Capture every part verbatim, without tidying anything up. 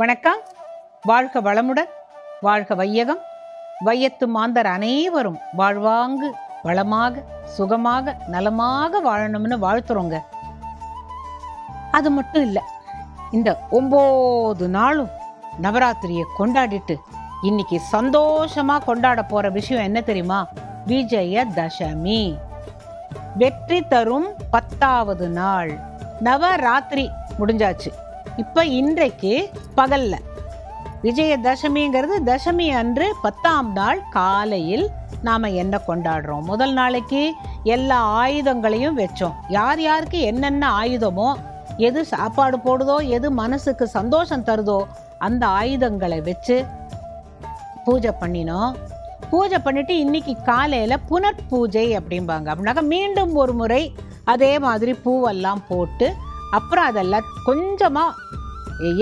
வணக்கம். வாழ்க வளமுடன், வாழ்க வையகம். வையத்து மாந்தர் அனைவரும் வாழ்வாங்கு வளமாக சுகமாக நலமாக வாழணும்னு வாழ்த்துறோங்க. அது மட்டும் இல்லை, இந்த ஒன்பது நாளும் நவராத்திரியை கொண்டாடிட்டு இன்னைக்கு சந்தோஷமா கொண்டாட போற விஷயம் என்ன தெரியுமா? விஜயதசமி. வெற்றி தரும் பத்தாவது நாள் நவராத்திரி முடிஞ்சாச்சு. இப்ப இன்றைக்கு பகல்ல விஜயதசமிங்கிறது, தசமி அன்று பத்தாம் நாள் காலையில் நாம என்ன கொண்டாடுறோம்? முதல் நாளைக்கு எல்லா ஆயுதங்களையும் வச்சோம். யார் யாருக்கு என்னென்ன ஆயுதமோ, எது சாப்பாடு போடுதோ, எது மனசுக்கு சந்தோஷம் தருதோ அந்த ஆயுதங்களை வச்சு பூஜை பண்ணினோம். பூஜை பண்ணிட்டு இன்னைக்கு காலையில புனர்பூஜை அப்படிம்பாங்க. அப்படின்னாக்கா மீண்டும் ஒரு முறை அதே மாதிரி பூவெல்லாம் போட்டு அப்புறம் அதெல்லாம் கொஞ்சமா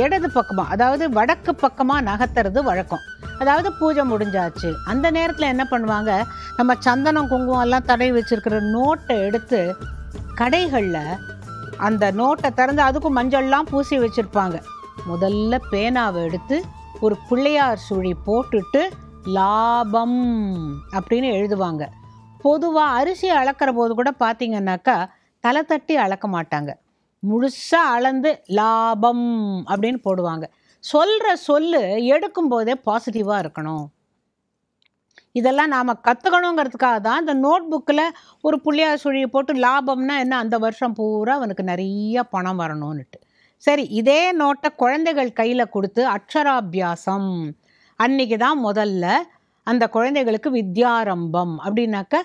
இடது பக்கமா, அதாவது வடக்கு பக்கமா நகர்த்துறது வழக்கம். அதாவது பூஜை முடிஞ்சாச்சு, அந்த நேரத்துல என்ன பண்ணுவாங்க, நம்ம சந்தனம் குங்குமம் எல்லாம் தடவி வச்சிருக்கிற நோட்டை எடுத்து கடைகள்ல அந்த நோட்டை திறந்து அதுக்கும் மஞ்சள்லாம் பூசி வச்சிருப்பாங்க. முதல்ல பேனாவை எடுத்து ஒரு பிள்ளையார் சுழி போட்டுட்டு லாபம் அப்படின்னு எழுதுவாங்க. பொதுவாக அரிசி அளக்கிற போது கூட பார்த்தீங்கன்னாக்கா தலை தட்டி அளக்க மாட்டாங்க, முழுசாக அளந்து லாபம் அப்படின்னு போடுவாங்க. சொல்கிற சொல்லு எடுக்கும்போதே பாசிட்டிவாக இருக்கணும். இதெல்லாம் நாம் கற்றுக்கணுங்கிறதுக்காக தான் இந்த நோட் புக்கில் ஒரு புள்ளியார் சுழியை போட்டு லாபம்னா என்ன, அந்த வருஷம் பூரா அவனுக்கு நிறைய பணம் வரணும்னுட்டு. சரி, இதே நோட்டை குழந்தைகள் கையில் கொடுத்து அக்ஷராபியாசம் அன்றைக்கி தான் முதல்ல அந்த குழந்தைகளுக்கு வித்யாரம்பம். அப்படின்னாக்க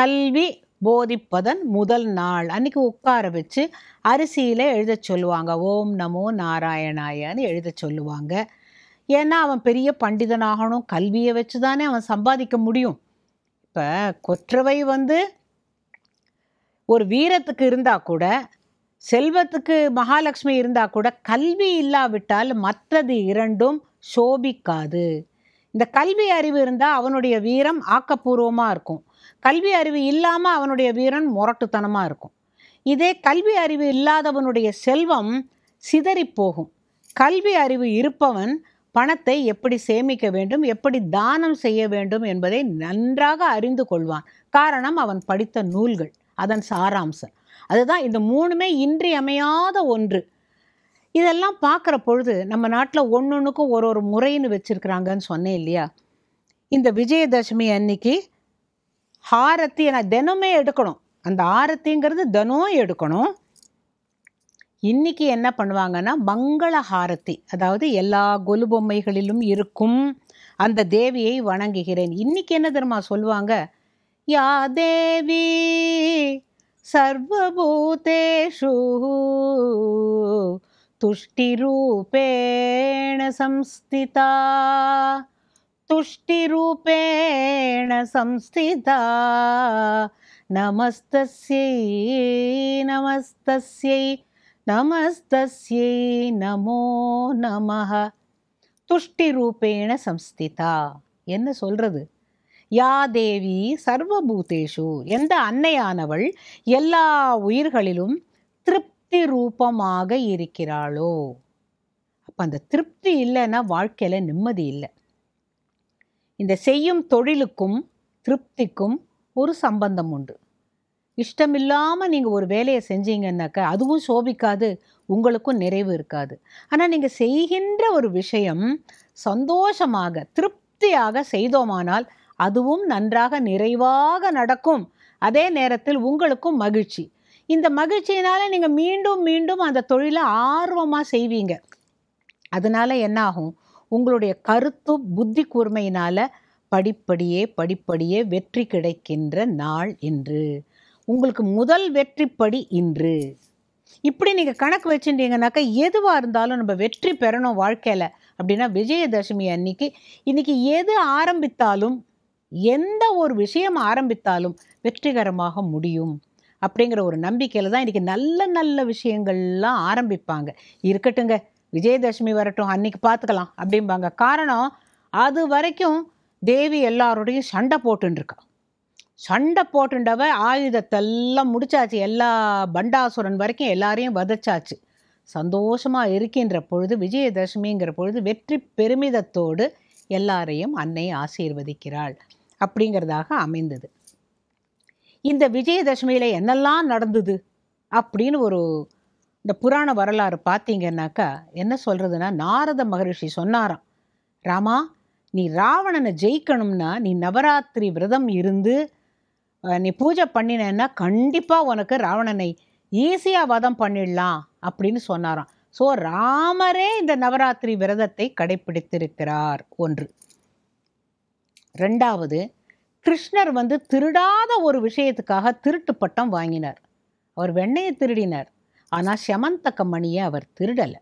கல்வி போதிப்பதன் முதல் நாள் அன்றைக்கி உட்கார வச்சு அரிசியில் எழுத சொல்லுவாங்க. ஓம் நமோ நாராயணாயன்னு எழுத சொல்லுவாங்க. ஏன்னா அவன் பெரிய பண்டிதனாகணும், கல்வியை வச்சு தானே அவன் சம்பாதிக்க முடியும். இப்போ கொற்றவை வந்து ஒரு வீரத்துக்கு இருந்தால் கூட, செல்வத்துக்கு மகாலட்சுமி இருந்தால் கூட, கல்வி இல்லாவிட்டால் மற்றது இரண்டும் சோபிக்காது. இந்த கல்வி அறிவு இருந்தால் அவனுடைய வீரம் ஆக்கப்பூர்வமாக இருக்கும், கல்வி அறிவு இல்லாமல் அவனுடைய வீரன் முரட்டுத்தனமாக இருக்கும். இதே கல்வி அறிவு இல்லாதவனுடைய செல்வம் சிதறிப்போகும். கல்வி அறிவு இருப்பவன் பணத்தை எப்படி சேமிக்க வேண்டும், எப்படி தானம் செய்ய வேண்டும் என்பதை நன்றாக அறிந்து கொள்வான். காரணம், அவன் படித்த நூல்கள் அதன் சாராம்சம். அதுதான் இந்த மூணுமே இன்றியமையாத ஒன்று. இதெல்லாம் பார்க்குற பொழுது நம்ம நாட்டில் ஒன்னொன்றுக்கும் ஒரு ஒரு முறைன்னு வச்சுருக்குறாங்கன்னு சொன்னேன் இல்லையா? இந்த விஜயதசமி அன்னைக்கு ஆரத்தி நான் தினமே எடுக்கணும். அந்த ஆரத்திங்கிறது தினம் எடுக்கணும். இன்னைக்கு என்ன பண்ணுவாங்கன்னா மங்கள ஆரத்தி, அதாவது எல்லா கொலு பொம்மைகளிலும் இருக்கும் அந்த தேவியை வணங்குகிறேன். இன்னைக்கு என்ன தெரியுமா சொல்லுவாங்க? யா தேவி சர்வபூதேஷு துஷ்டி ரூபேண சம்ஸ்திதா துஷ்டி ரூபேண சம்ஸ்திதா நமஸ்தஸ்யை நமஸ்தஸ்யை நமஸ்தஸ்யை நமோ நமஹ. துஷ்டி ரூபேண சம்ஸ்திதா, என்ன சொல்கிறது? யா தேவி சர்வபூதேஷு, எந்த அன்னையானவள் எல்லா உயிர்களிலும் திருப்தி ரூபமாக இருக்கிறாளோ. அப்போ அந்த திருப்தி இல்லைன்னா வாழ்க்கையில் நிம்மதி இல்லை. இந்த செய்யும் தொழிலுக்கும் திருப்திக்கும் ஒரு சம்பந்தம் உண்டு. இஷ்டமில்லாமல் நீங்கள் ஒரு வேலையை செஞ்சீங்கன்னாக்கா அதுவும் சோபிக்காது, உங்களுக்கும் நிறைவு இருக்காது. ஆனால் நீங்கள் செய்கின்ற ஒரு விஷயம் சந்தோஷமாக திருப்தியாக செய்தோமானால் அதுவும் நன்றாக நிறைவாக நடக்கும். அதே நேரத்தில் உங்களுக்கும் மகிழ்ச்சி. இந்த மகிழ்ச்சியினால் நீங்கள் மீண்டும் மீண்டும் அந்த தொழிலை ஆர்வமாக செய்வீங்க. அதனால் என்ன ஆகும், உங்களுடைய கருத்து புத்தி கூர்மையினால் படிப்படியே படிப்படியே வெற்றி கிடைக்கின்ற நாள் இன்று. உங்களுக்கு முதல் வெற்றிப்படி இன்று. இப்படி நீங்கள் கணக்கு வச்சுட்டீங்கன்னாக்கா எதுவாக இருந்தாலும் நம்ம வெற்றி பெறணும் வாழ்க்கையில் அப்படின்னா விஜயதசமி அன்னைக்கு இன்றைக்கி எது ஆரம்பித்தாலும், எந்த ஒரு விஷயம் ஆரம்பித்தாலும் வெற்றிகரமாக முடியும் அப்படிங்கிற ஒரு நம்பிக்கையில் தான் இன்றைக்கி நல்ல நல்ல விஷயங்கள்லாம் ஆரம்பிப்பாங்க. இருக்கட்டுங்க, விஜயதசமி வரட்டும், அன்றைக்கி பார்த்துக்கலாம் அப்படிம்பாங்க. காரணம், அது வரைக்கும் தேவி எல்லாரோடையும் சண்டை போட்டுருக்கா. சண்டை போட்டுண்டவ ஆயுதத்தெல்லாம் முடிச்சாச்சு, எல்லா பண்டாசுரன் வரைக்கும் எல்லாரையும் வதச்சாச்சு. சந்தோஷமாக இருக்கின்ற பொழுது விஜயதசமிங்கிற பொழுது வெற்றி பெருமிதத்தோடு எல்லாரையும் அன்னை ஆசீர்வதிக்கிறாள் அப்படிங்கிறதாக அமைந்தது. இந்த விஜயதசமியில் என்னெல்லாம் நடந்தது அப்படின்னு ஒரு இந்த புராண வரலாறு பார்த்தீங்கன்னாக்கா என்ன சொல்கிறதுனா, நாரத மகரிஷி சொன்னாராம், ராமா நீ ராவணனை ஜெயிக்கணும்னா நீ நவராத்திரி விரதம் இருந்து நீ பூஜை பண்ணினேன்னா கண்டிப்பாக உனக்கு ராவணனை ஈஸியாக வதம் பண்ணிடலாம் அப்படின்னு சொன்னாராம். ஸோ ராமரே இந்த நவராத்திரி விரதத்தை கடைப்பிடித்திருக்கிறார். ஒன்று. ரெண்டாவது, கிருஷ்ணர் வந்து திருடாத ஒரு விஷயத்துக்காக திருட்டு பட்டம் வாங்கினார். அவர் வெண்ணையை திருடினார், ஆனால் ஷ்யமந்தக மணியை அவர் திருடலை.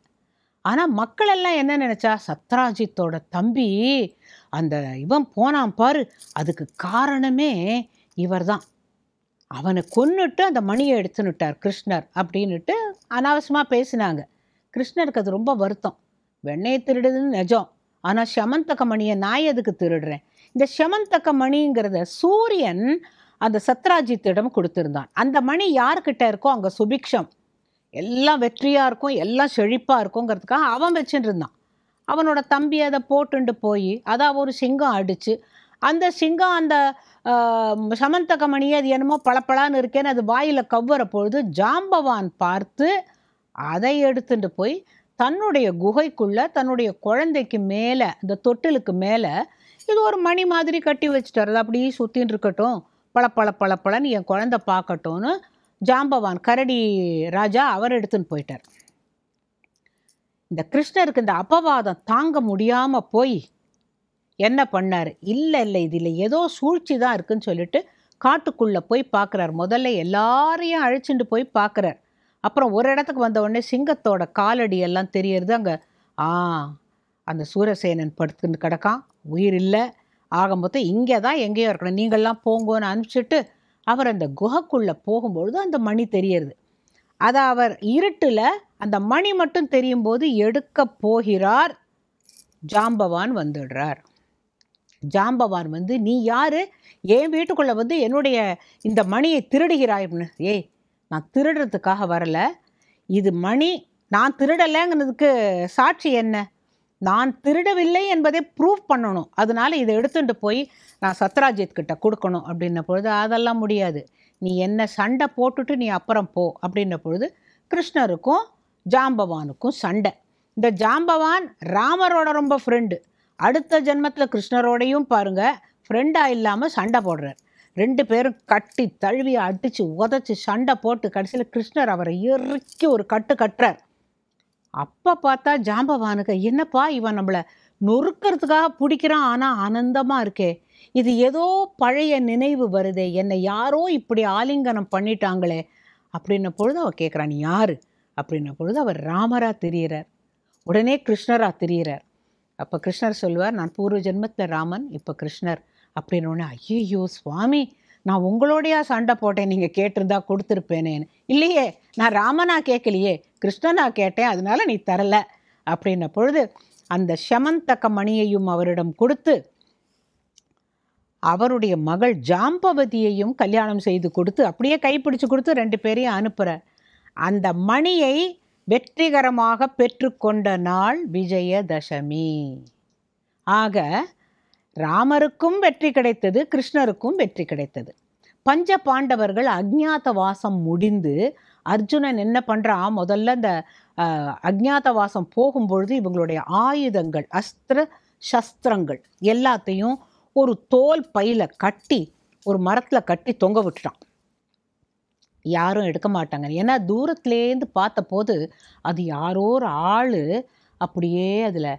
ஆனால் மக்களெல்லாம் என்ன நினச்சா, சத்ராஜித்தோட தம்பி அந்த இவன் போனான் பாரு, அதுக்கு காரணமே இவர் தான், அவனை கொன்னுட்டு அந்த மணியை எடுத்துன்னுட்டார் கிருஷ்ணர் அப்படின்னுட்டு அனாவசியமாக பேசினாங்க. கிருஷ்ணருக்கு அது ரொம்ப வருத்தம். வெண்ணையை திருடுதுன்னு நிஜம், ஆனால் ஷ்யமந்தக மணியை நான் எதுக்கு திருடுறேன்? இந்த ஷ்யமந்தக மணிங்கிறத சூரியன் அந்த சத்ராஜித்திடம் கொடுத்துருந்தான். அந்த மணி யார்கிட்ட இருக்கோ அங்கே சுபிக்ஷம், எல்லாம் வெற்றியாக இருக்கும், எல்லாம் செழிப்பாக இருக்குங்கிறதுக்காக அவன் வச்சுட்டு இருந்தான். அவனோட தம்பி அதை போட்டுண்டு போய் அதை ஒரு சிங்கம் அடித்து, அந்த சிங்கம் அந்த ஷ்யமந்தக மணியை அது என்னமோ பளபளன்னு இருக்கேன்னு அது வாயில் கவ்வற பொழுது ஜாம்பவான் பார்த்து அதை எடுத்துட்டு போய் தன்னுடைய குகைக்குள்ளே தன்னுடைய குழந்தைக்கு மேலே அந்த தொட்டிலுக்கு மேலே இது ஒரு மணி மாதிரி கட்டி வச்சுட்டார். அது அப்படியே சுற்றின்னு இருக்கட்டும், பல பல பல பலன்னு என் குழந்தை பார்க்கட்டும்னு ஜாம்பவான் கரடி ராஜா அவர் எடுத்துன்னு போயிட்டார். இந்த கிருஷ்ணருக்கு இந்த அபவாதம் தாங்க முடியாமல் போய் என்ன பண்ணார், இல்லை இல்லை இதில் ஏதோ சூழ்ச்சி தான் இருக்குன்னு சொல்லிட்டு காட்டுக்குள்ளே போய் பார்க்குறார். முதல்ல எல்லாரையும் அழைச்சிட்டு போய் பார்க்குறார். அப்புறம் ஒரு இடத்துக்கு வந்த உடனே சிங்கத்தோட காலடி எல்லாம் தெரியறது. அங்கே ஆ அந்த சூரசேனன் படுத்துன்னு கிடக்கான், உயிர் இல்லை. ஆக மொத்தம் இங்கே தான் எங்கேயோ இருக்கணும், நீங்கள்லாம் போங்கன்னு அனுப்பிச்சிட்டு அவர் அந்த குகைக்குள்ளே போகும்பொழுது அந்த மணி தெரியறது. அதை அவர் இருட்டில் அந்த மணி மட்டும் தெரியும் போது எடுக்க போகிறார். ஜாம்பவான் வந்துடுறார். ஜாம்பவான் வந்து நீ யார், என் வீட்டுக்குள்ளே வந்து என்னுடைய இந்த மணியை திருடுகிறாய் அப்படின்னு. ஏய், நான் திருடுறதுக்காக வரலை, இது மணி, நான் திருடலைங்கிறதுக்கு சாட்சி என்ன, நான் திருடவில்லை என்பதை ப்ரூவ் பண்ணணும், அதனால் இதை எடுத்துகிட்டு போய் நான் சத்ராஜித் கிட்ட கொடுக்கணும் அப்படின்ன பொழுது அதெல்லாம் முடியாது, நீ என்ன சண்டை போட்டுட்டு நீ அப்புறம் போ அப்படின்ன பொழுது கிருஷ்ணருக்கும் ஜாம்பவானுக்கும் சண்டை. இந்த ஜாம்பவான் ராமரோட ரொம்ப ஃப்ரெண்டு, அடுத்த ஜென்மத்தில் கிருஷ்ணரோடையும் பாருங்கள் ஃப்ரெண்டாக இல்லாமல் சண்டை போடுறார். ரெண்டு பேரும் கட்டி தழுவி அடித்து உதச்சி சண்டை போட்டு கடைசியில் கிருஷ்ணர் அவரை இறுக்கி ஒரு கட்டு கட்டுறார். அப்போ பார்த்தா ஜாம்பவானுக்கு என்னப்பா இவன் நம்மளை நொறுக்கிறதுக்காக பிடிக்கிறான், ஆனால் ஆனந்தமாக இருக்கே, இது ஏதோ பழைய நினைவு வருதே, என்னை யாரோ இப்படி ஆலிங்கனம் பண்ணிட்டாங்களே அப்படின்ன பொழுது அவர் கேட்குறான், நீ யார் அப்படின்ன பொழுது அவர் ராமராக தெரிகிறார், உடனே கிருஷ்ணராக தெரிகிறார். அப்போ கிருஷ்ணர் சொல்வார், நான் பூர்வ ஜென்மத்தில் ராமன், இப்போ கிருஷ்ணர் அப்படின்னோடனே, ஐயோ சுவாமி நான் உங்களோடையா சண்டை போட்டேன், நீங்கள் கேட்டிருந்தா கொடுத்துருப்பேனேன்னு. இல்லையே, நான் ராமனா கேட்கலையே, கிருஷ்ணனா கேட்டேன், அதனால நீ தரலை அப்படின்ன பொழுது அந்த ஷ்யமந்தக மணியையும் அவரிடம் கொடுத்து அவருடைய மகள் ஜாம்பவதியையும் கல்யாணம் செய்து கொடுத்து அப்படியே கைப்பிடிச்சு கொடுத்து ரெண்டு பேரையும் அனுப்புகிறார். அந்த மணியை வெற்றிகரமாக பெற்றுக்கொண்ட நாள் விஜயதசமி. ஆக ராமருக்கும் வெற்றி கிடைத்தது, கிருஷ்ணருக்கும் வெற்றி கிடைத்தது. பஞ்ச பாண்டவர்கள் அஜ்ஞாதவாசம் முடிந்து அர்ஜுனன் என்ன பண்ணுறான், முதல்ல இந்த அஜ்ஞாதவாசம் போகும்பொழுது இவங்களுடைய ஆயுதங்கள் அஸ்திர சஸ்திரங்கள் எல்லாத்தையும் ஒரு தோல் பையில் கட்டி ஒரு மரத்தில் கட்டி தொங்க விட்டுட்டான். யாரும் எடுக்க மாட்டாங்க, ஏன்னா தூரத்துலேருந்து பார்த்த போது அது யாரோ ஒரு ஆள் அப்படியே அதில்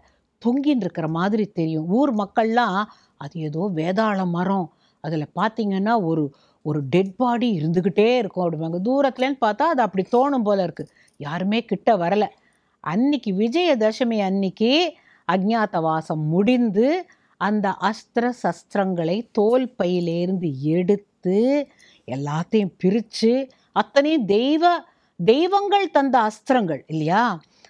பொங்கின்னு இருக்கிற மாதிரி தெரியும். ஊர் மக்கள்லாம் அது ஏதோ வேதாள மரம், அதில் பார்த்திங்கன்னா ஒரு ஒரு டெட் பாடி இருந்துக்கிட்டே இருக்கும் அப்படிம்பாங்க. தூரத்துலேன்னு பார்த்தா அது அப்படி தோணும் போல் இருக்குது, யாருமே கிட்ட வரலை. அன்னைக்கு விஜயதசமி அன்னைக்கு அஜ்ஞாதவாசம் முடிந்து அந்த அஸ்திர சஸ்திரங்களை தோல் பையிலேருந்து எடுத்து எல்லாத்தையும் பிரித்து அத்தனையும் தெய்வ தெய்வங்கள் தந்த அஸ்திரங்கள் இல்லையா,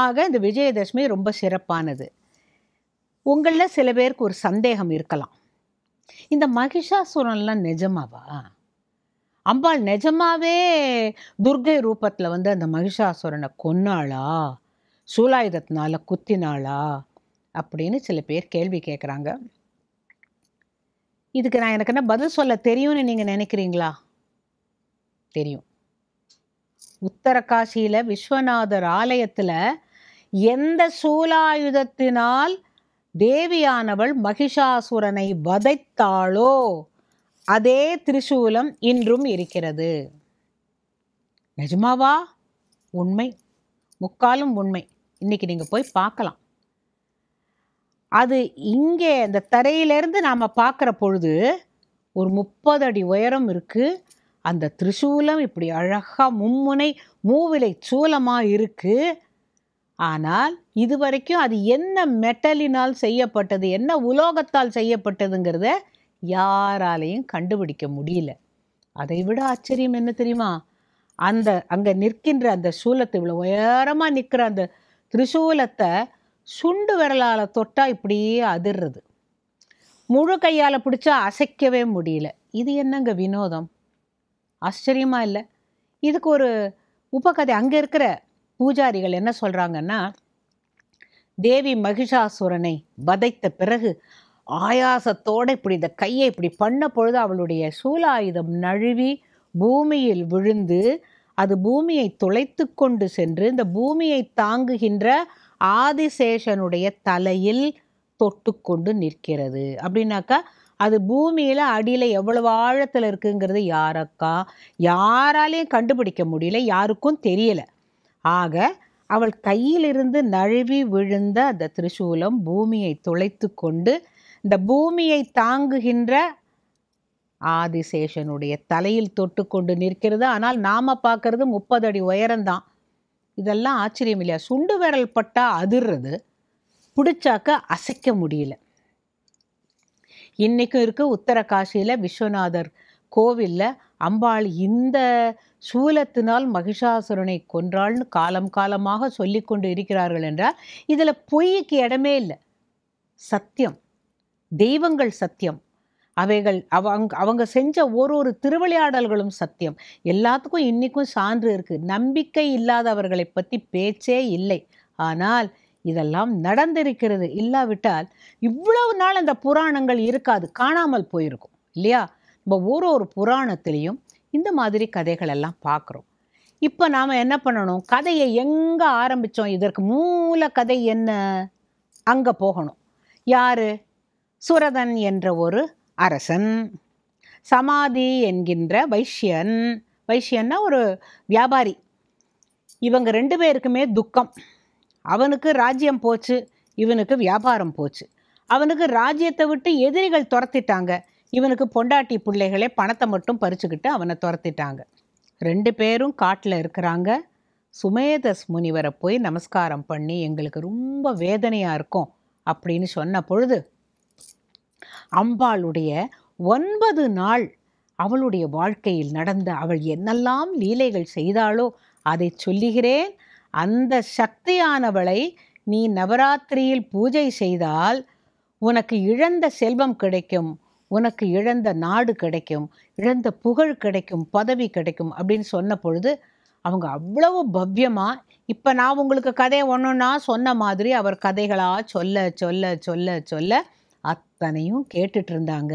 ஆக இந்த விஜயதசமி ரொம்ப சிறப்பானது. உங்களில் சில பேருக்கு ஒரு சந்தேகம் இருக்கலாம், இந்த மகிஷாசுரன்லாம் நிஜமாவா? அம்பாள் நிஜமாவே துர்கை ரூபத்தில் வந்து அந்த மகிஷாசுரனை கொன்னாளா, சூலாயுதத்தினால குத்தினாளா அப்படின்னு சில பேர் கேள்வி கேட்குறாங்க. இதுக்கு நான் எனக்கு என்ன பதில் சொல்ல தெரியும்னு நீங்கள் நினைக்கிறீங்களா? தெரியும். உத்தரகாசியில் விஸ்வநாதர் ஆலயத்தில் எந்த சூலாயுதத்தினால் தேவியானவள் மகிஷாசுரனை வதைத்தாளோ அதே திரிசூலம் இன்றும் இருக்கிறது. நிஜமாவா? உண்மை, முக்காலும் உண்மை. இன்னைக்கு நீங்கள் போய் பார்க்கலாம். அது இங்கே இந்த தரையிலேருந்து நாம் பார்க்குற பொழுது ஒரு முப்பது அடி உயரம் இருக்குது. அந்த திரிசூலம் இப்படி அழகாக மும்முனை மூவிலை சூலமாக இருக்குது. ஆனால் இது வரைக்கும் அது என்ன மெட்டலினால் செய்யப்பட்டது, என்ன உலோகத்தால் செய்யப்பட்டதுங்கிறத யாராலையும் கண்டுபிடிக்க முடியல. அதை விட ஆச்சரியம் என்ன தெரியுமா? அந்த அங்கே நிற்கின்ற அந்த சூலத்தை, இவ்வளோ உயரமாக நிற்கிற அந்த திரிசூலத்தை சுண்டு விரலால் தொட்டால் இப்படியே அதிர்றது, முழு கையால் பிடிச்சா அசைக்கவே முடியல. இது என்னங்க வினோதம்? ஆச்சரியமாக இல்லை? இதுக்கு ஒரு உபகதை. அங்கே இருக்கிற பூஜாரிகள் என்ன சொல்கிறாங்கன்னா, தேவி மகிஷாசுரனை வதைத்த பிறகு ஆயாசத்தோடு இப்படி இந்த கையை இப்படி பண்ண பொழுது அவளுடைய சூலாயுதம் நழுவி பூமியில் விழுந்து அது பூமியை துளைத்து கொண்டு சென்று இந்த பூமியை தாங்குகின்ற ஆதிசேஷனுடைய தலையில் தொட்டு கொண்டு நிற்கிறது. அப்படின்னாக்கா அது பூமியில் அடியில் எவ்வளவு ஆழத்தில் இருக்குங்கிறது யாருக்கா யாராலையும் கண்டுபிடிக்க முடியல, யாருக்கும் தெரியலை. ஆக அவள் கையிலிருந்து நழுவி விழுந்த அந்த திரிசூலம் பூமியை துளைத்து கொண்டு இந்த பூமியை தாங்குகின்ற ஆதிசேஷனுடைய தலையில் தொட்டு கொண்டு நிற்கிறது. ஆனால் நாம் பார்க்கறது முப்பது அடி உயரம்தான். இதெல்லாம் ஆச்சரியம் இல்லையா? சுண்டு விரல் பட்டா அதிர்றது, பிடிச்சாக்க அசைக்க முடியல. இன்றைக்கும் இருக்குது உத்தரகாசியில் விஸ்வநாதர் கோவிலில் அம்பாள் இந்த சூலத்தினால் மகிஷாசுரனை கொன்றாள்னு காலம் காலமாக சொல்லி கொண்டு இருக்கிறார்கள் என்றால் இதில் பொய்க்கு இடமே இல்லை. சத்தியம், தெய்வங்கள் சத்தியம், அவைகள் அவங்க அவங்க செஞ்ச ஒரு ஒரு திருவிளையாடல்களும் சத்தியம். எல்லாத்துக்கும் இன்றைக்கும் சான்று இருக்குது. நம்பிக்கை இல்லாதவர்களை பற்றி பேச்சே இல்லை. ஆனால் இதெல்லாம் நடந்திருக்கிறது. இல்லாவிட்டால் இவ்வளவு நாள் அந்த புராணங்கள் இருக்காது, காணாமல் போயிருக்கும் இல்லையா? நம்ம ஒரு ஒரு புராணத்திலையும் இந்த மாதிரி கதைகளெல்லாம் பார்க்குறோம். இப்போ நாம் என்ன பண்ணணும்? கதையை எங்கே ஆரம்பித்தோம், இதற்கு மூல கதை என்ன, அங்கே போகணும். யார்? சுரதன் என்ற ஒரு அரசன், சமாதி என்கின்ற வைஷ்யன், வைஷ்யன்னா ஒரு வியாபாரி, இவங்க ரெண்டு பேருக்குமே துக்கம். அவனுக்கு ராஜ்யம் போச்சு, இவனுக்கு வியாபாரம் போச்சு. அவனுக்கு ராஜ்யத்தை விட்டு எதிரிகள் துரத்திட்டாங்க, இவனுக்கு பொண்டாட்டி பிள்ளைகளே பணத்தை மட்டும் பறிச்சுக்கிட்டு அவனை துரத்திட்டாங்க. ரெண்டு பேரும் காட்டில் இருக்கிறாங்க. சுமேதஸ் முனிவரை போய் நமஸ்காரம் பண்ணி எங்களுக்கு ரொம்ப வேதனையாக இருக்கும் அப்படின்னு சொன்ன பொழுது அம்பாளுடைய ஒன்பது நாள் அவளுடைய வாழ்க்கையில் நடந்த அவள் என்னெல்லாம் லீலைகள் செய்தாளோ அதை சொல்லுகிறேன். அந்த சக்தியானவளை நீ நவராத்திரியில் பூஜை செய்தால் உனக்கு இழந்த செல்வம் கிடைக்கும், உனக்கு இழந்த நாடு கிடைக்கும், இழந்த புகழ் கிடைக்கும், பதவி கிடைக்கும் அப்படின்னு சொன்ன பொழுது அவங்க அவ்வளவு பவ்யமாக, இப்போ நான் உங்களுக்கு கதை ஒன்றுன்னா சொன்ன மாதிரி அவர் கதைகளாக சொல்ல சொல்ல சொல்ல சொல்ல அத்தனையும் கேட்டுட்டு இருந்தாங்க.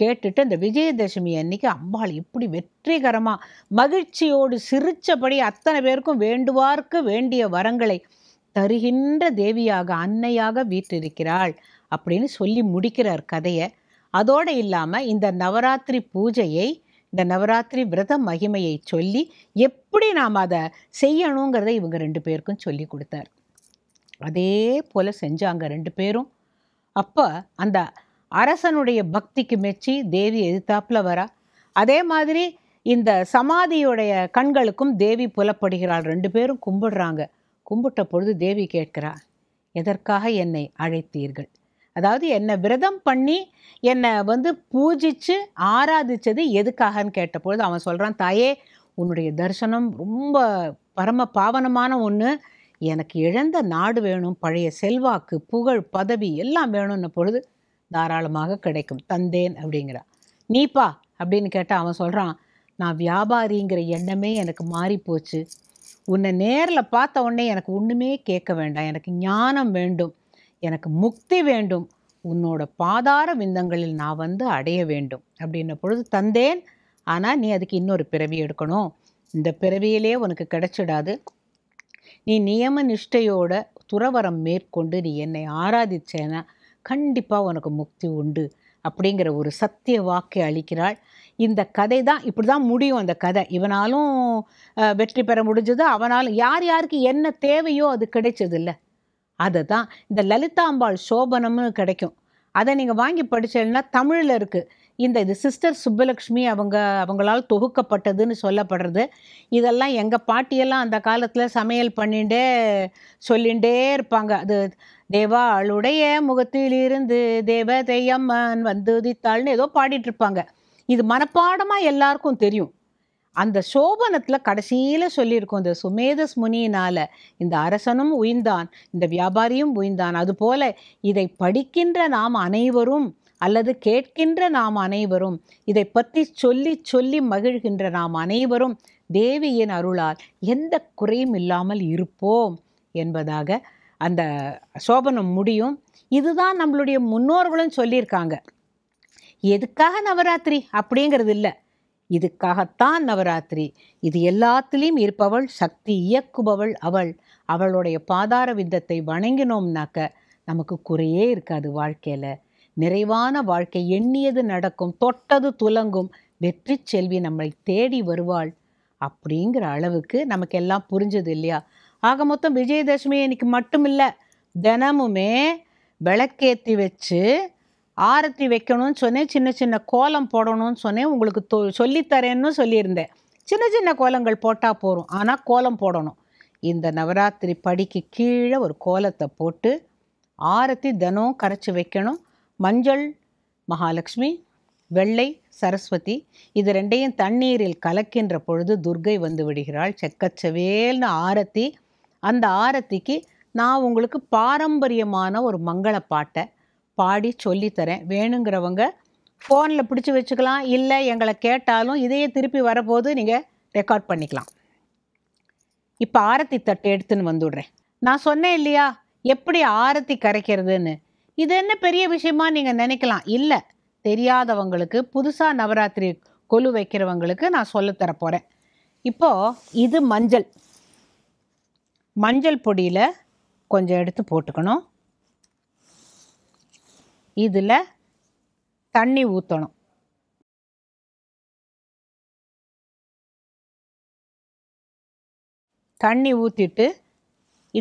கேட்டுட்டு அந்த விஜயதசமி அன்னைக்கு அம்பாள் இப்படி வெற்றிகரமாக மகிழ்ச்சியோடு சிரித்தபடி அத்தனை பேருக்கும் வேண்டுவார்க்கு வேண்டிய வரங்களை தருகின்ற தேவியாக அன்னையாக வீற்றிருக்கிறாள் அப்படின்னு சொல்லி முடிக்கிறார் கதையை. அதோடு இல்லாமல் இந்த நவராத்திரி பூஜையை, இந்த நவராத்திரி விரத மகிமையை சொல்லி எப்படி நாம் அதை செய்யணுங்கிறத இவங்க ரெண்டு பேருக்கும் சொல்லி கொடுத்தார். அதே போல் செஞ்சாங்க ரெண்டு பேரும். அப்போ அந்த அரசனுடைய பக்திக்கு மெச்சி தேவி எதிர்த்தாப்பில் வரா. அதே மாதிரி இந்த சமாதியுடைய கண்களுக்கும் தேவி புலப்படுகிறாள். ரெண்டு பேரும் கும்பிடுறாங்க. கும்பிட்ட பொழுது தேவி கேட்கிறா, எதற்காக என்னை அழைத்தீர்கள்? அதாவது என்னை விரதம் பண்ணி என்னை வந்து பூஜித்து ஆராதித்தது எதுக்காகன்னு கேட்டபொழுது அவன் சொல்கிறான், தாயே உன்னுடைய தரிசனம் ரொம்ப பரம பாவனமான ஒன்று, எனக்கு இழந்த நாடு வேணும், பழைய செல்வாக்கு புகழ் பதவி எல்லாம் வேணும்னு பொழுது தாராளமாக கிடைக்கும் தந்தேன் அப்படிங்கிறான். நீப்பா அப்படின்னு கேட்டால் அவன் சொல்கிறான், நான் வியாபாரிங்கிற எண்ணமே எனக்கு மாறி போச்சு, உன்னை நேரில் பார்த்த உடனே எனக்கு ஒன்றுமே கேட்க வேண்டாம், எனக்கு ஞானம் வேண்டும், எனக்கு முக்தி வேண்டும், உன்னோட பாதார விந்தங்களில் நான் வந்து அடைய வேண்டும் அப்படின்ன பொழுது தந்தேன், ஆனால் நீ அதுக்கு இன்னொரு பிறவி எடுக்கணும், இந்த பிறவியிலே உனக்கு கிடைச்சிடாது, நீ நியம நிஷ்டையோட துறவரம் மேற்கொண்டு நீ என்னை ஆராதிச்சேன்னா கண்டிப்பாக உனக்கு முக்தி உண்டு அப்படிங்கிற ஒரு சத்திய வாக்கை அளிக்கிறாள். இந்த கதை தான் இப்படி தான் முடியும். அந்த கதை இவனாலும் வெற்றி பெற முடிஞ்சது, அவனாலும் யார் யாருக்கு என்ன தேவையோ அது கிடைச்சதில்ல. அதை தான் இந்த லலிதாம்பாள் சோபனம்னு கிடைக்கும், அதை நீங்கள் வாங்கி படித்தேன்னா தமிழில் இருக்குது. இந்த இது சிஸ்டர் சுப்பலக்ஷ்மி அவங்க அவங்களால் தொகுக்கப்பட்டதுன்னு சொல்லப்படுறது. இதெல்லாம் எங்கள் பாட்டியெல்லாம் அந்த காலத்தில் சமையல் பண்ணிகிட்டே சொல்லிகிட்டே இருப்பாங்க. அது தேவாளுடைய முகத்திலிருந்து தேவதையம்மன் வந்து உதித்தாள்னு ஏதோ பாடிட்டுருப்பாங்க. இது மனப்பாடமாக எல்லாருக்கும் தெரியும். அந்த சோபனத்தில் கடைசியில் சொல்லியிருக்கோம், இந்த சுமேதஸ் முனியினால் இந்த அரசனும் உயிர்ந்தான், இந்த வியாபாரியும் உயிர்ந்தான், அதுபோல் இதை படிக்கின்ற நாம் அனைவரும் அல்லது கேட்கின்ற நாம் அனைவரும், இதை பற்றி சொல்லி சொல்லி மகிழ்கின்ற நாம் அனைவரும் தேவியின் அருளால் எந்த குறையும் இல்லாமல் இருப்போம் என்பதாக அந்த சோபனம் முடியும். இதுதான் நம்மளுடைய முன்னோர்களும் சொல்லியிருக்காங்க. எதுக்காக நவராத்திரி அப்படிங்கிறது இல்லை, இதுக்காகத்தான் நவராத்திரி. இது எல்லாத்திலையும் இருப்பவள், சக்தி இயக்குபவள் அவள், அவளுடைய பாதார விந்தத்தை வணங்கினோம்னாக்க நமக்கு குறையே இருக்காது வாழ்க்கையில். நிறைவான வாழ்க்கை, எண்ணியது நடக்கும், தொட்டது துலங்கும், வெற்றி செல்வி நம்மை தேடி வருவாள் அப்படிங்கிற அளவுக்கு நமக்கு எல்லாம் புரிஞ்சது இல்லையா? ஆக மொத்தம் விஜயதசமி இன்னைக்கு மட்டும் இல்லை, தினமுமே விளக்கேற்றி வச்சு ஆரத்தி வைக்கணும்னு சொன்னேன், சின்ன சின்ன கோலம் போடணும்னு சொன்னேன், உங்களுக்கு தொ சொல்லித்தரேன்னு சொல்லியிருந்தேன். சின்ன சின்ன கோலங்கள் போட்டால் போகிறோம், ஆனால் கோலம் போடணும். இந்த நவராத்திரி படிக்கு கீழே ஒரு கோலத்தை போட்டு ஆரத்தி தினம் கரைச்சி வைக்கணும். மஞ்சள் மகாலட்சுமி, வெள்ளை சரஸ்வதி, இது ரெண்டையும் தண்ணீரில் கலக்கின்ற பொழுது துர்கை வந்து விடுகிறாள். செக்கச்சவேல்னு ஆரத்தி. அந்த ஆரத்திக்கு நான் உங்களுக்கு பாரம்பரியமான ஒரு மங்கள பாட்டை பாடி சொல்லித்தரேன். வேணுங்கிறவங்க ஃபோனில் பிடிச்சி வச்சுக்கலாம், இல்லை எங்களை கேட்டாலும் இதையே திருப்பி வரபோது நீங்கள் ரெக்கார்ட் பண்ணிக்கலாம். இப்போ ஆரத்தி தட்டை எடுத்துன்னு வந்துடுறேன். நான் சொன்னேன் இல்லையா எப்படி ஆரத்தி கரைக்கிறதுன்னு, இது என்ன பெரிய விஷயமா நீங்கள் நினைக்கலாம். இல்லை, தெரியாதவங்களுக்கு, புதுசாக நவராத்திரி கொலு வைக்கிறவங்களுக்கு நான் சொல்லித்தர போகிறேன். இப்போது இது மஞ்சள், மஞ்சள் பொடியில் கொஞ்சம் எடுத்து போட்டுக்கணும், இதில் தண்ணி ஊற்றணும். தண்ணி ஊற்றிட்டு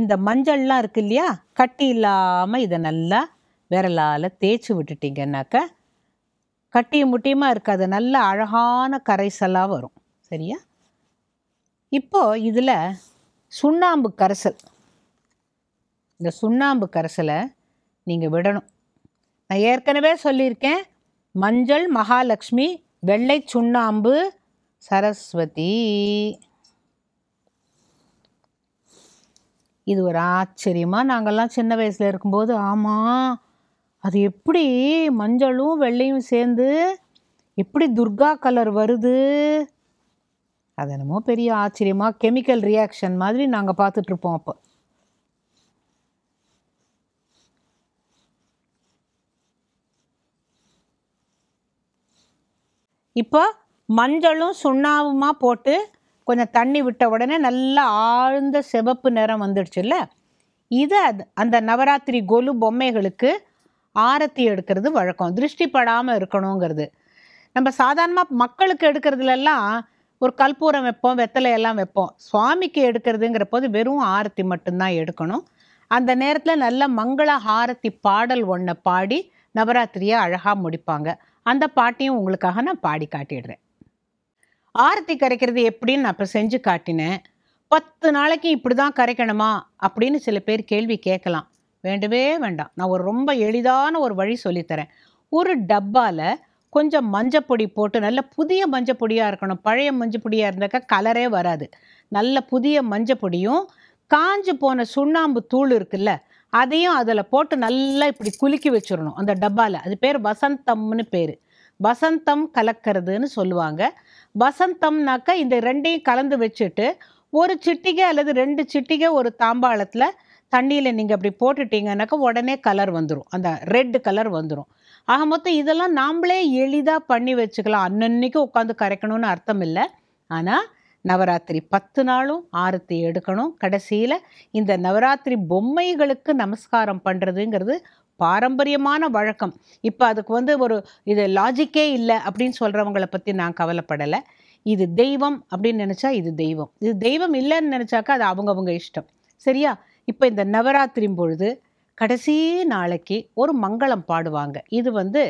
இந்த மஞ்சள்லாம் இருக்கு இல்லையா, கட்டி இல்லாமல் இதை நல்லா விரலால் தேய்ச்சி விட்டுட்டிங்கன்னாக்க கட்டியும் முட்டியுமாக இருக்காது, நல்ல அழகான கரைசலாக வரும். சரியா? இப்போது இதில் சுண்ணாம்பு கரைசல், இந்த சுண்ணாம்பு கரைசலை நீங்கள் விடணும். நான் ஏற்கனவே சொல்லியிருக்கேன், மஞ்சள் மகாலட்சுமி, வெள்ளை சுண்ணாம்பு, சரஸ்வதி. இது ஒரு ஆச்சரியமாக நாங்கள்லாம் சின்ன வயசில் இருக்கும்போது, ஆமாம் அது எப்படி மஞ்சளும் வெள்ளையும் சேர்ந்து எப்படி துர்கா கலர் வருது, அது என்னமோ பெரிய ஆச்சரியமாக கெமிக்கல் ரியாக்ஷன் மாதிரி நாங்கள் பார்த்துட்ருப்போம். அப்போ இப்போ மஞ்சளும் சுண்ணாம்புமாக போட்டு கொஞ்சம் தண்ணி விட்ட உடனே நல்லா ஆழ்ந்த சிவப்பு நிறம் வந்துடுச்சுல்ல, இதை அந்த நவராத்திரி கொலு பொம்மைகளுக்கு ஆரத்தி எடுக்கிறது வழக்கம், திருஷ்டிப்படாமல் இருக்கணுங்கிறது. நம்ம சாதாரணமாக மக்களுக்கு எடுக்கிறதுலெல்லாம் ஒரு கற்பூரம் வைப்போம், வெத்தலையெல்லாம் வைப்போம். சுவாமிக்கு எடுக்கிறதுங்கிற போது வெறும் ஆரத்தி மட்டும்தான் எடுக்கணும். அந்த நேரத்தில் நல்ல மங்கள ஆரத்தி பாடல் ஒன்றை பாடி நவராத்திரியை அழகாக முடிப்பாங்க. அந்த பாட்டையும் உங்களுக்காக நான் பாடி காட்டிடுறேன். ஆரத்தி கரைக்கிறது எப்படின்னு நான் இப்போ செஞ்சு காட்டினேன். பத்து நாளைக்கு இப்படி தான் கரைக்கணுமா அப்படின்னு சில பேர் கேள்வி கேட்கலாம். வேண்டவே வேண்டாம். நான் ஒரு ரொம்ப எளிதான ஒரு வழி சொல்லித்தரேன். ஒரு டப்பாவில் கொஞ்சம் மஞ்சப்பொடி போட்டு, நல்ல புதிய மஞ்சப்பொடியாக இருக்கணும், பழைய மஞ்சப்பொடியாக இருந்தாக்கா கலரே வராது. நல்ல புதிய மஞ்சப்பொடியும் காஞ்சு போன சுண்ணாம்பு தூள் இருக்குல்ல அதையும் அதில் போட்டு நல்லா இப்படி குலுக்கி வச்சிடணும் அந்த டப்பாவில். அது பேர் வசந்தம்னு பேர். வசந்தம் கலக்கிறதுன்னு சொல்லுவாங்க. வசந்தம்னாக்கா இந்த ரெண்டையும் கலந்து வச்சுட்டு ஒரு சிட்டிகை அல்லது ரெண்டு சிட்டிகை ஒரு தாம்பாளத்தில் தண்ணியில் நீங்கள் அப்படி போட்டுட்டீங்கன்னாக்கா உடனே கலர் வந்துடும், அந்த ரெட் கலர் வந்துடும். ஆக மொத்தம் இதெல்லாம் நாம்ளே எளிதாக பண்ணி வச்சுக்கலாம். அன்னன்னைக்கு உட்காந்து கரைக்கணும்னு அர்த்தம் இல்லை. ஆனால் நவராத்திரி பத்து நாளும் ஆரத்தி எடுக்கணும். கடைசியில் இந்த நவராத்திரி பொம்மைகளுக்கு நமஸ்காரம் பண்ணுறதுங்கிறது பாரம்பரியமான வழக்கம். இப்போ அதுக்கு வந்து ஒரு இது லாஜிக்கே இல்லை அப்படின்னு சொல்கிறவங்களை பற்றி நான் கவலைப்படலை. இது தெய்வம் அப்படின்னு நினச்சா இது தெய்வம், இது தெய்வம் இல்லைன்னு நினச்சாக்கா அது அவங்கவங்க இஷ்டம், சரியா? இப்போ இந்த நவராத்திரி பொழுது கடைசி நாளைக்கு ஒரு மங்களம் பாடுவாங்க. இது வந்து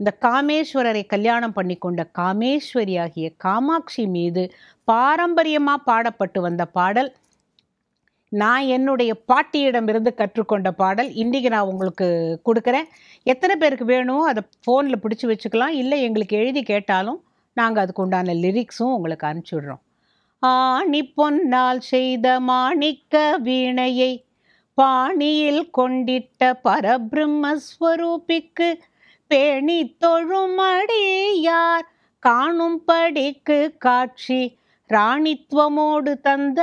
இந்த காமேஸ்வரரை கல்யாணம் பண்ணி கொண்ட காமேஸ்வரியாகிய காமாட்சி மீது பாரம்பரியமாக பாடப்பட்டு வந்த பாடல். நான் என்னுடைய பாட்டியிடமிருந்து கற்றுக்கொண்ட பாடல் இன்றைக்கி நான் உங்களுக்கு கொடுக்குறேன். எத்தனை பேருக்கு வேணும் அதை ஃபோனில் பிடிச்சி வச்சுக்கலாம், இல்லை எங்களுக்கு எழுதி கேட்டாலும் நாங்கள் அதுக்கு உண்டான லிரிக்ஸும் உங்களுக்கு அனுப்பிச்சுடுறோம். ஆணி பொன்னால் செய்த மாணிக்க வீணையை பாணியில் கொண்டிட்ட பரபிரம்மஸ்வரூபிக்கு பேணி தொழுமடியார் காணும்படிக்கு காட்சி ராணித்துவமோடு தந்த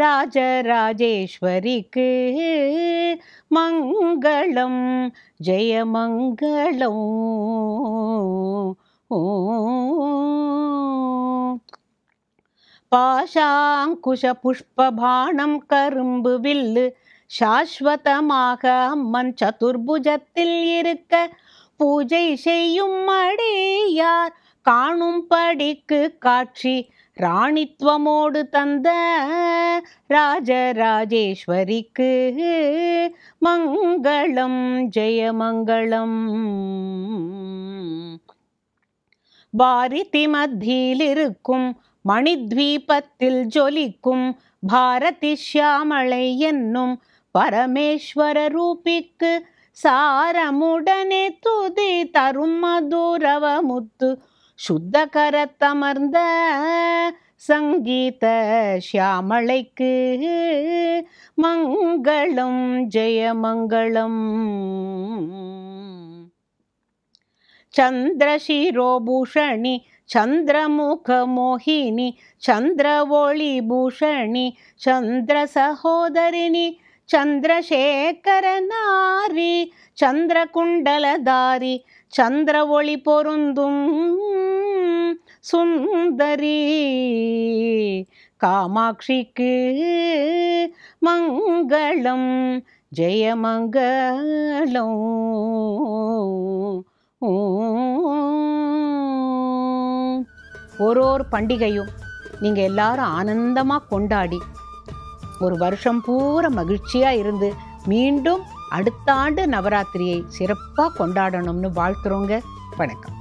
ராஜராஜேஸ்வரிக்கு மங்களம் ஜெயமங்களம். பாஷாங்குஷ புஷ்பபாணம் கரும்பு வில்லு சாஸ்வதமாக அம்மன் சதுர்புஜத்தில் இருக்க பூஜை செய்யும் அடியார் காணும்படிக்கு காட்சி ராணித்துவமோடு தந்த ராஜராஜேஸ்வரிக்கு மங்களம் ஜெயமங்களம். பாரதி மத்தியிலிருக்கும் மணித்வீபத்தில் ஜொலிக்கும் பாரதி ஷியாமளை என்னும் பரமேஸ்வர ரூபிக்கு சாரமுடனே துதி தரும் மதுரவ முத்து சுத்த கரத்தமர்ந்த சங்கீத ஷியாமளைக்கு மங்களம் ஜெயமங்களம். சந்திரசிரோபூஷணி சந்திரமுக மோகினி சந்திர ஒளி பூஷணி சந்திர சகோதரினி சந்திரசேகர நாரி சந்திர குண்டலதாரி சந்திர ஒளி பொருந்தும் சுந்தரி காமாட்சிக்கு மங்களம் ஜெயமங்களம். ஒரு ஒரு பண்டிகையும் நீங்கள் எல்லாரும் ஆனந்தமாக கொண்டாடி ஒரு வருஷம் பூரா மகிழ்ச்சியாக இருந்து மீண்டும் அடுத்த ஆண்டு நவராத்திரியை சிறப்பாக கொண்டாடணும்னு வாழ்த்துறோங்க. வணக்கம்.